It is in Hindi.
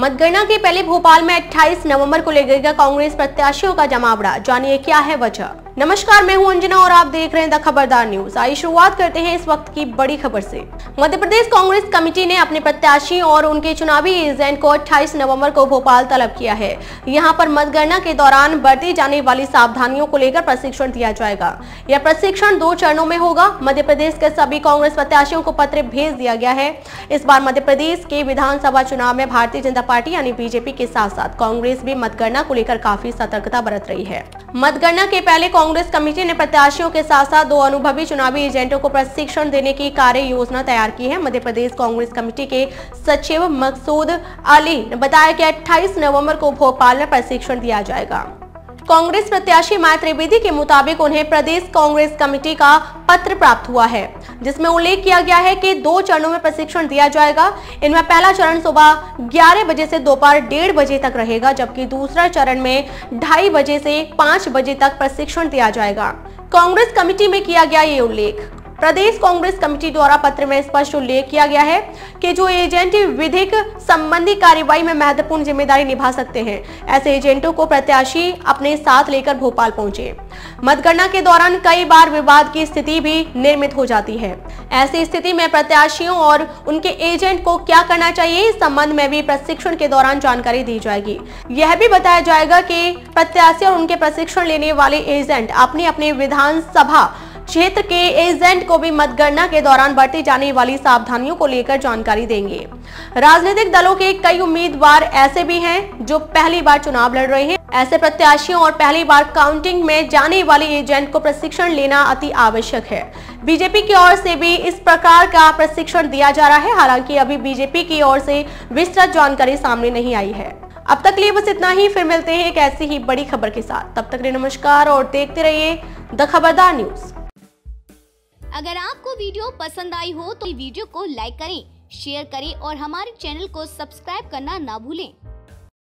मतगणना के पहले भोपाल में 28 नवंबर को लगेगा कांग्रेस प्रत्याशियों का जमावड़ा, जानिए क्या है वजह। नमस्कार, मैं हूं अंजना और आप देख रहे हैं द खबरदार न्यूज। आइए शुरुआत करते हैं इस वक्त की बड़ी खबर से। मध्य प्रदेश कांग्रेस कमेटी ने अपने प्रत्याशी और उनके चुनावी एजेंट को 28 नवंबर को भोपाल तलब किया है। यहां पर मतगणना के दौरान बरती जाने वाली सावधानियों को लेकर प्रशिक्षण दिया जाएगा। यह प्रशिक्षण 2 चरणों में होगा। मध्य प्रदेश के सभी कांग्रेस प्रत्याशियों को पत्र भेज दिया गया है। इस बार मध्य प्रदेश के विधानसभा चुनाव में भारतीय जनता पार्टी यानी बीजेपी के साथ साथ कांग्रेस भी मतगणना को लेकर काफी सतर्कता बरत रही है। मतगणना के पहले कांग्रेस कमेटी ने प्रत्याशियों के साथ साथ 2 अनुभवी चुनावी एजेंटों को प्रशिक्षण देने की कार्य योजना तैयार की है। मध्य प्रदेश कांग्रेस कमेटी के सचिव मकसूद अली ने बताया कि 28 नवंबर को भोपाल में प्रशिक्षण दिया जाएगा। कांग्रेस प्रत्याशी माया त्रिवेदी के मुताबिक उन्हें प्रदेश कांग्रेस कमेटी का पत्र प्राप्त हुआ है, जिसमें उल्लेख किया गया है कि 2 चरणों में प्रशिक्षण दिया जाएगा। इनमें पहला चरण सुबह 11 बजे से दोपहर 1:30 बजे तक रहेगा, जबकि दूसरा चरण में 2:30 बजे से 5 बजे तक प्रशिक्षण दिया जाएगा। कांग्रेस कमेटी में किया गया ये उल्लेख। प्रदेश कांग्रेस कमेटी द्वारा पत्र में स्पष्ट उल्लेख किया गया है कि जो एजेंट विधिक संबंधी कार्यवाही में महत्वपूर्ण जिम्मेदारी निभा सकते हैं, ऐसे एजेंटों को प्रत्याशी अपने साथ लेकर भोपाल पहुंचे। मतगणना के दौरान कई बार विवाद की स्थिति भी निर्मित हो जाती है। ऐसी स्थिति में प्रत्याशियों और उनके एजेंट को क्या करना चाहिए, इस संबंध में भी प्रशिक्षण के दौरान जानकारी दी जाएगी। यह भी बताया जाएगा कि प्रत्याशी और उनके प्रशिक्षण लेने वाले एजेंट अपने अपने विधानसभा क्षेत्र के एजेंट को भी मतगणना के दौरान बरती जाने वाली सावधानियों को लेकर जानकारी देंगे। राजनीतिक दलों के कई उम्मीदवार ऐसे भी हैं जो पहली बार चुनाव लड़ रहे हैं। ऐसे प्रत्याशियों और पहली बार काउंटिंग में जाने वाले एजेंट को प्रशिक्षण लेना अति आवश्यक है। बीजेपी की ओर से भी इस प्रकार का प्रशिक्षण दिया जा रहा है। हालांकि अभी बीजेपी की ओर से विस्तृत जानकारी सामने नहीं आई है। अब तक लिए बस इतना ही, फिर मिलते हैं एक ऐसी ही बड़ी खबर के साथ। तब तक नमस्कार और देखते रहिए द खबरदार न्यूज। अगर आपको वीडियो पसंद आई हो तो वीडियो को लाइक करें, शेयर करें और हमारे चैनल को सब्सक्राइब करना ना भूलें।